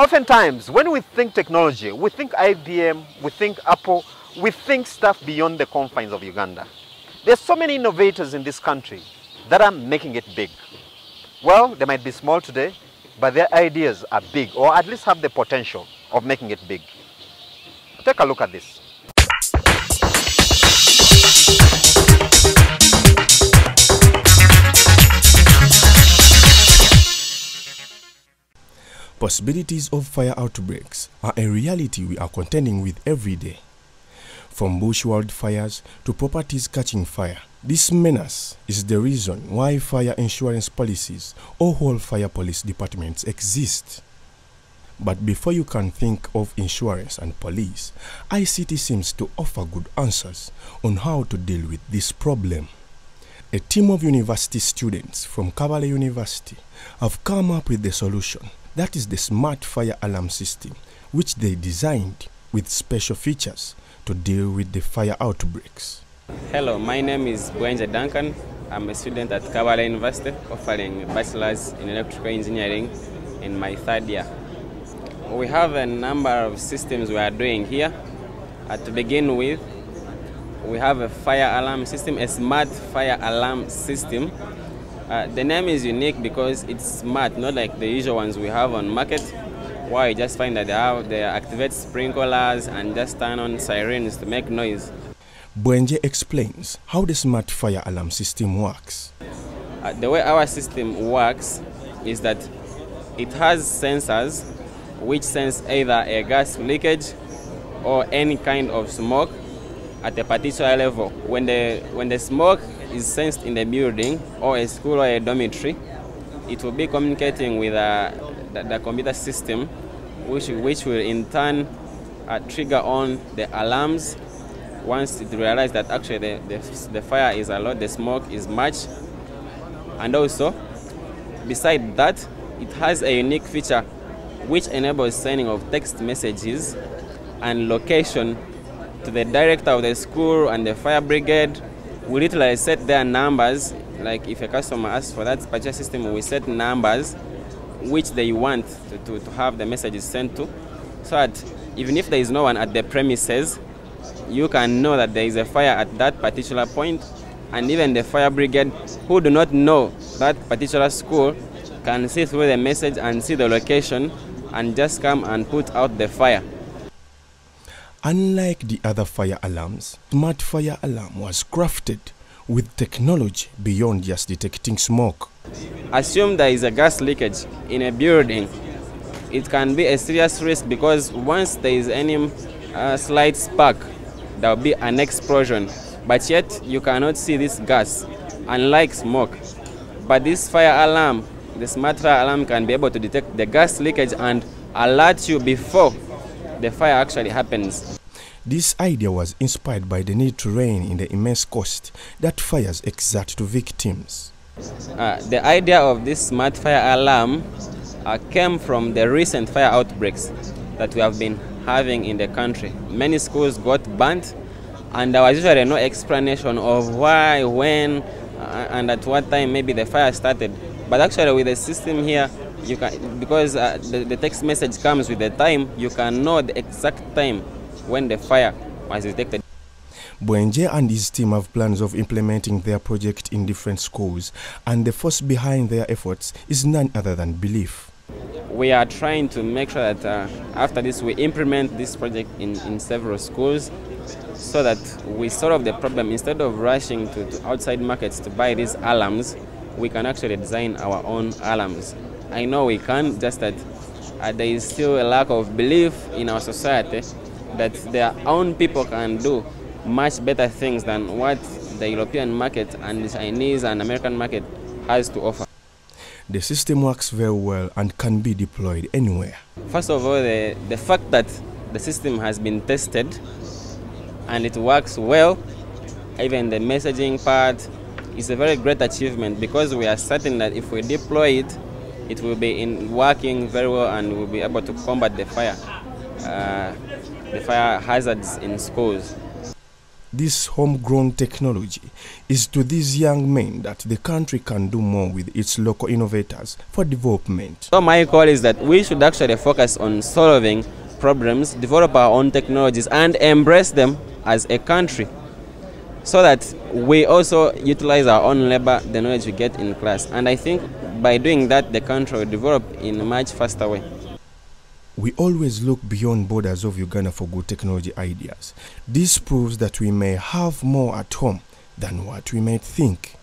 Oftentimes, when we think technology, we think IBM, we think Apple, we think stuff beyond the confines of Uganda. There's so many innovators in this country that are making it big. Well, they might be small today, but their ideas are big, or at least have the potential of making it big. Take a look at this. Possibilities of fire outbreaks are a reality we are contending with every day. From bush wildfires to properties catching fire, this menace is the reason why fire insurance policies or whole fire police departments exist. But before you can think of insurance and police, ICT seems to offer good answers on how to deal with this problem. A team of university students from Kabale University have come up with the solution. That is the smart fire alarm system, which they designed with special features to deal with the fire outbreaks. Hello, my name is Bwenje Duncan. I'm a student at Kabale University, offering a bachelor's in electrical engineering in my third year. We have a number of systems we are doing here. To begin with, we have a fire alarm system, a smart fire alarm system. The name is unique because it's smart, not like the usual ones we have on market, where you just find that they activate sprinklers and just turn on sirens to make noise. Bwenje explains how the smart fire alarm system works. The way our system works is that it has sensors which sense either a gas leakage or any kind of smoke at a particular level. When the smoke is sensed in the building or a school or a dormitory, it will be communicating with the computer system, which will in turn trigger on the alarms once it realizes that actually the fire is a lot, the smoke is much. And also, beside that, it has a unique feature which enables sending of text messages and location to the director of the school and the fire brigade. We literally set their numbers, like if a customer asks for that particular system, we set numbers which they want to have the messages sent to, so that even if there is no one at the premises, you can know that there is a fire at that particular point, and even the fire brigade who do not know that particular school can see through the message and see the location and just come and put out the fire. Unlike the other fire alarms, smart fire alarm was crafted with technology beyond just detecting smoke. Assume there is a gas leakage in a building. It can be a serious risk because once there is any slight spark, there will be an explosion. But yet you cannot see this gas, unlike smoke. But this fire alarm, the smart fire alarm, can be able to detect the gas leakage and alert you before the fire actually happens. This idea was inspired by the need to rein in the immense cost that fires exert to victims. The idea of this smart fire alarm came from the recent fire outbreaks that we have been having in the country. Many schools got burnt, and there was usually no explanation of why, when, and at what time maybe the fire started. But actually with the system here, you can, because the text message comes with the time, you can know the exact time when the fire was detected. Bwenje and his team have plans of implementing their project in different schools, and the force behind their efforts is none other than belief. We are trying to make sure that after this we implement this project in several schools, so that we solve the problem. Instead of rushing to outside markets to buy these alarms, we can actually design our own alarms. I know we can, just that there is still a lack of belief in our society that their own people can do much better things than what the European market and the Chinese and American market has to offer. The system works very well and can be deployed anywhere. First of all, the fact that the system has been tested and it works well, even the messaging part, is a very great achievement, because we are certain that if we deploy it, it will be working very well and will be able to combat the fire hazards in schools. this homegrown technology is to these young men that the country can do more with its local innovators for development. So my call is that we should actually focus on solving problems, develop our own technologies and embrace them as a country, so that we also utilize our own labor, the knowledge we get in class. And I think by doing that, the country will develop in a much faster way. We always look beyond borders of Uganda for good technology ideas. This proves that we may have more at home than what we might think.